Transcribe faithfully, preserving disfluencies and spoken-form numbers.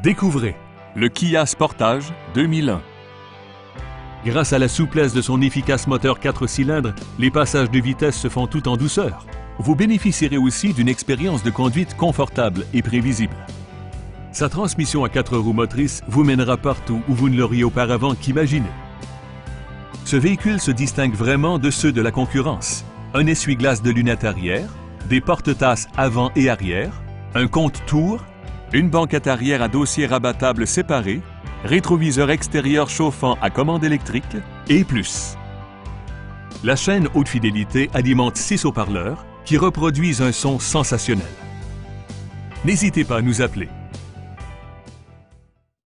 Découvrez le Kia Sportage deux mille un. Grâce à la souplesse de son efficace moteur quatre cylindres, les passages de vitesse se font tout en douceur. Vous bénéficierez aussi d'une expérience de conduite confortable et prévisible. Sa transmission à quatre roues motrices vous mènera partout où vous ne l'auriez auparavant qu'imaginé. Ce véhicule se distingue vraiment de ceux de la concurrence. Un essuie-glace de lunettes arrière, des porte-tasses avant et arrière, un compte-tours, une banquette arrière à dossier rabattable séparé, rétroviseur extérieur chauffant à commande électrique et plus. La chaîne haute fidélité alimente six haut-parleurs qui reproduisent un son sensationnel. N'hésitez pas à nous appeler.